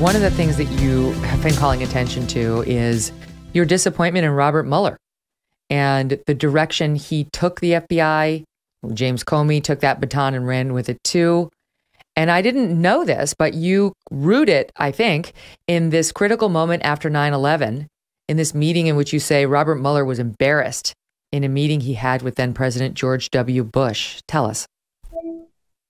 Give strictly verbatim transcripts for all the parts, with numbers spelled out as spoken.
One of the things that you have been calling attention to is your disappointment in Robert Mueller and the direction he took the F B I. James Comey took that baton and ran with it too. And I didn't know this, but you root it, I think, in this critical moment after nine eleven, in this meeting in which you say Robert Mueller was embarrassed in a meeting he had with then President George W. Bush. Tell us.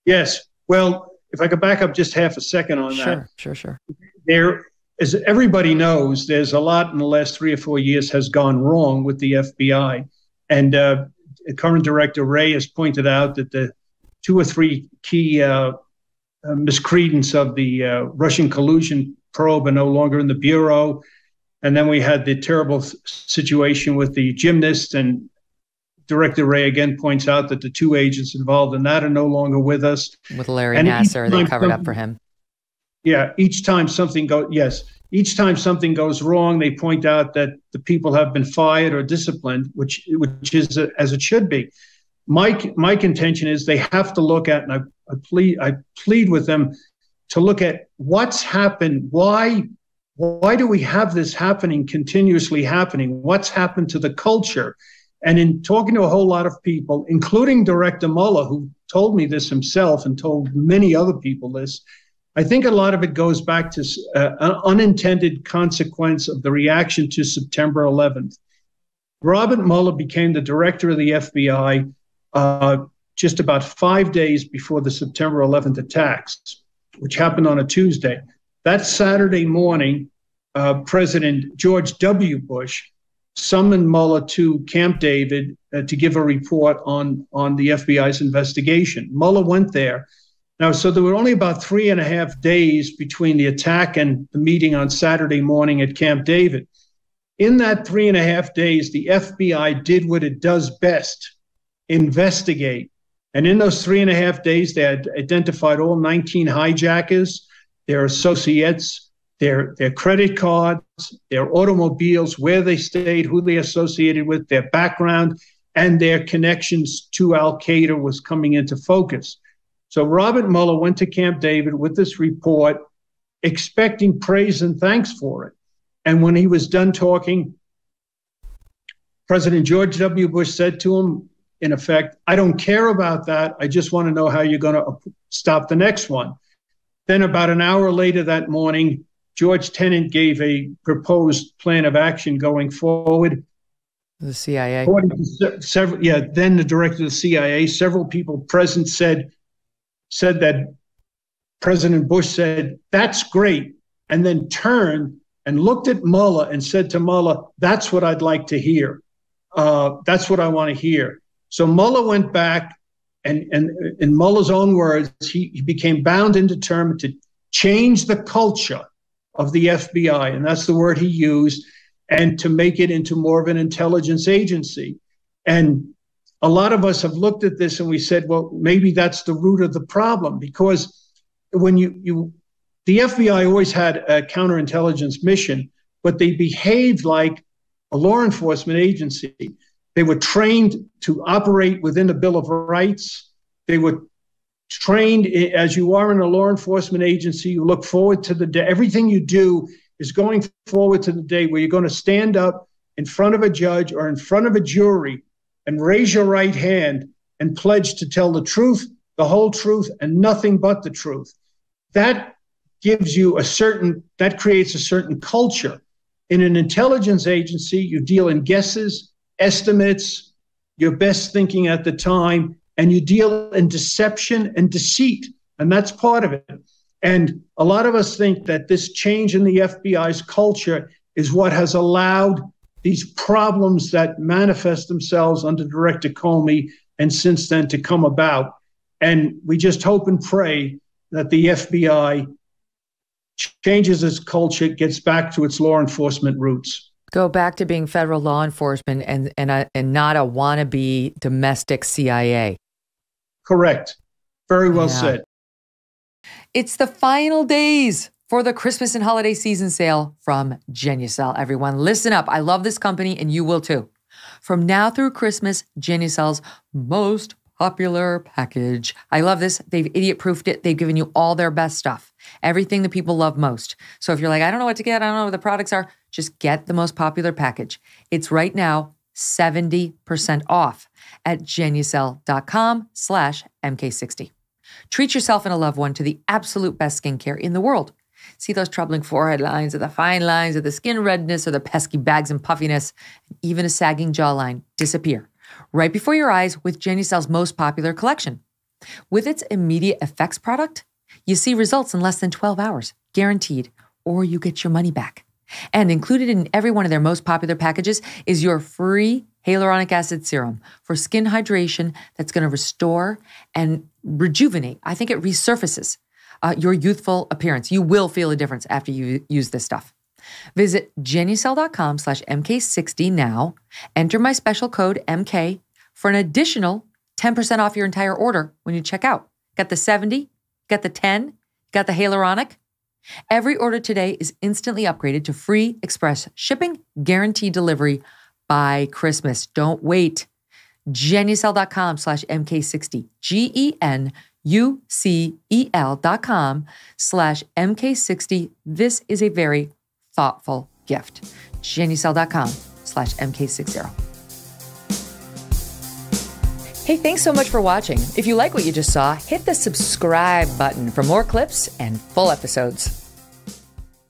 Yes. Well, if I could back up just half a second on sure, that. Sure, sure, sure. There, as everybody knows, there's a lot in the last three or four years has gone wrong with the F B I. And uh, current director Ray has pointed out that the two or three key uh, Uh, miscredence of the uh, Russian collusion probe are no longer in the Bureau. And then we had the terrible situation with the gymnast, and Director Ray again points out that the two agents involved in that are no longer with us. With Larry Nassar, they covered up for him. Yeah, each time something goes, yes, each time something goes wrong, they point out that the people have been fired or disciplined, which which is uh, as it should be. My, my contention is they have to look at, and I, I plead I plead with them to look at what's happened. Why, why do we have this happening, continuously happening? What's happened to the culture? And in talking to a whole lot of people, including Director Mueller, who told me this himself and told many other people this, I think a lot of it goes back to uh, an unintended consequence of the reaction to September eleventh. Robert Mueller became the director of the F B I Uh, just about five days before the September eleventh attacks, which happened on a Tuesday. That Saturday morning, uh, President George W. Bush summoned Mueller to Camp David uh, to give a report on, on the F B I's investigation. Mueller went there. Now, so there were only about three and a half days between the attack and the meeting on Saturday morning at Camp David. In that three and a half days, the F B I did what it does best: investigate. And in those three and a half days, they had identified all nineteen hijackers, their associates, their, their credit cards, their automobiles, where they stayed, who they associated with, their background, and their connections to Al Qaeda was coming into focus. So Robert Mueller went to Camp David with this report, expecting praise and thanks for it. And when he was done talking, President George W. Bush said to him, in effect, "I don't care about that. I just want to know how you're going to stop the next one." Then about an hour later that morning, George Tenet gave a proposed plan of action going forward. The C I A. Several, yeah, then the director of the C I A, several people present said, said that President Bush said, "That's great," and then turned and looked at Mueller and said to Mueller, "That's what I'd like to hear. Uh, that's what I want to hear." So Mueller went back, and, and in Mueller's own words, he, he became bound and determined to change the culture of the F B I, and that's the word he used, and to make it into more of an intelligence agency. And a lot of us have looked at this and we said, well, maybe that's the root of the problem, because when you, you the F B I always had a counterintelligence mission, but they behaved like a law enforcement agency. They were trained to operate within the Bill of Rights. They were trained, as you are in a law enforcement agency, you look forward to the day. Everything you do is going forward to the day where you're going to stand up in front of a judge or in front of a jury and raise your right hand and pledge to tell the truth, the whole truth, and nothing but the truth. That gives you a certain, that creates a certain culture. In an intelligence agency, you deal in guesses, estimates, your best thinking at the time, and you deal in deception and deceit, and that's part of it. And a lot of us think that this change in the F B I's culture is what has allowed these problems that manifest themselves under Director Comey and since then to come about. And we just hope and pray that the F B I changes its culture, gets back to its law enforcement roots. Go back to being federal law enforcement and and a, and not a wannabe domestic C I A. Correct. Very well yeah. said. It's the final days for the Christmas and holiday season sale from GenuCell. Everyone, listen up. I love this company and you will too. From now through Christmas, GenuCell's most popular package. I love this. They've idiot-proofed it. They've given you all their best stuff, everything that people love most. So if you're like, I don't know what to get, I don't know what the products are, just get the most popular package. It's right now seventy percent off at Genu Cell dot com slash M K sixty. Treat yourself and a loved one to the absolute best skincare in the world. See those troubling forehead lines or the fine lines or the skin redness or the pesky bags and puffiness, even a sagging jawline disappear right before your eyes with GenuCell's most popular collection. With its immediate effects product, you see results in less than twelve hours, guaranteed, or you get your money back. And included in every one of their most popular packages is your free hyaluronic acid serum for skin hydration that's going to restore and rejuvenate. I think it resurfaces Uh, your youthful appearance. You will feel a difference after you use this stuff. Visit Genu Cell dot com slash M K sixty now. Enter my special code M K for an additional ten percent off your entire order when you check out. Got the seventy, got the ten, got the hyaluronic. Every order today is instantly upgraded to free express shipping, guaranteed delivery by Christmas. Don't wait. Genu Cell dot com slash M K sixty. G E N U C E L dot com slash M K sixty. This is a very thoughtful gift. Genu Cell dot com slash M K sixty. Hey, thanks so much for watching. If you like what you just saw, hit the subscribe button for more clips and full episodes.